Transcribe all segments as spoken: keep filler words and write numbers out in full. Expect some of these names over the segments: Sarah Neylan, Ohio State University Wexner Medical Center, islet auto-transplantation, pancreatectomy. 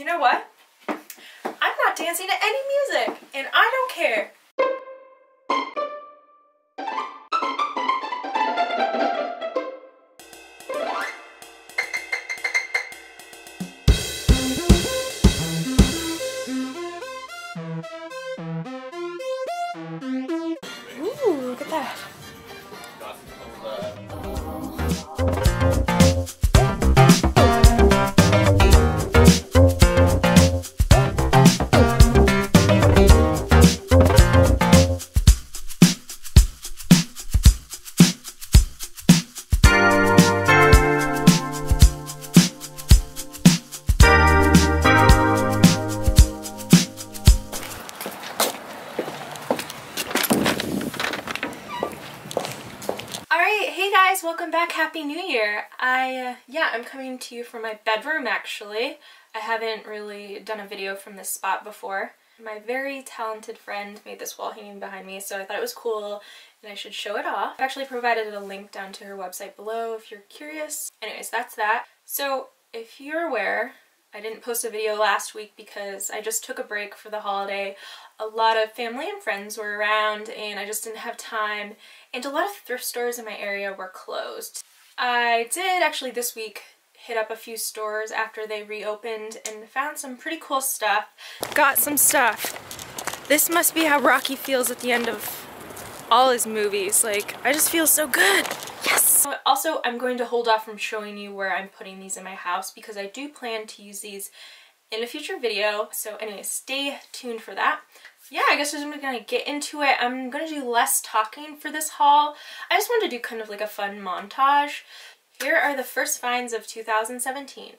you know what? I'm not dancing to any music, and I don't care. Ooh, look at that. Hey guys, welcome back. Happy New Year. I, uh, yeah, I'm coming to you from my bedroom actually. I haven't really done a video from this spot before. My very talented friend made this wall hanging behind me, so I thought it was cool and I should show it off. I've actually provided a link down to her website below if you're curious. Anyways, that's that. So if you're aware, I didn't post a video last week because I just took a break for the holiday. A lot of family and friends were around and I just didn't have time, and a lot of thrift stores in my area were closed. I did actually this week hit up a few stores after they reopened and found some pretty cool stuff. Got some stuff. This must be how Rocky feels at the end of all his movies. Like, I just feel so good. Yes! Also, I'm going to hold off from showing you where I'm putting these in my house because I do plan to use these in a future video. So anyway, stay tuned for that. Yeah, I guess I'm gonna get into it. I'm gonna do less talking for this haul. I just wanted to do kind of like a fun montage. Here are the first finds of two thousand seventeen.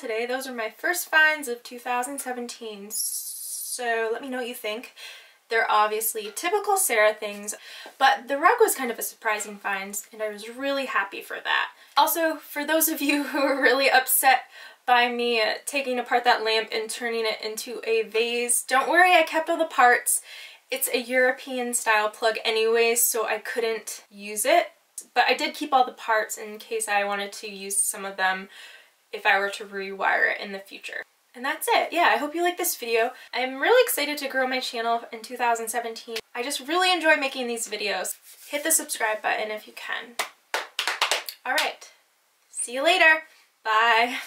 Today. Those are my first finds of two thousand seventeen, so let me know what you think. They're obviously typical Sarah things, but the rug was kind of a surprising find, and I was really happy for that. Also, for those of you who are really upset by me uh, taking apart that lamp and turning it into a vase, don't worry, I kept all the parts. It's a European style plug anyways, so I couldn't use it, but I did keep all the parts in case I wanted to use some of them if I were to rewire it in the future. And that's it. Yeah, I hope you like this video. I'm really excited to grow my channel in two thousand seventeen. I just really enjoy making these videos. Hit the subscribe button if you can. All right, see you later. Bye.